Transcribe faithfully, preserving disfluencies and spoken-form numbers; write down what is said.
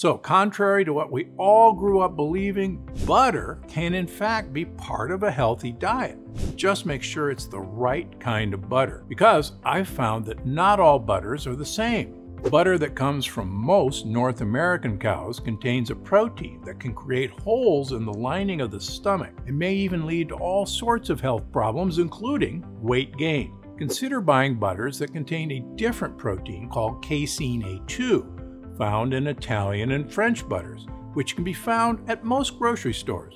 So contrary to what we all grew up believing, butter can in fact be part of a healthy diet. Just make sure it's the right kind of butter, because I've found that not all butters are the same. Butter that comes from most North American cows contains a protein that can create holes in the lining of the stomach and may even lead to all sorts of health problems, including weight gain. Consider buying butters that contain a different protein called casein A two, found in Italian and French butters, which can be found at most grocery stores.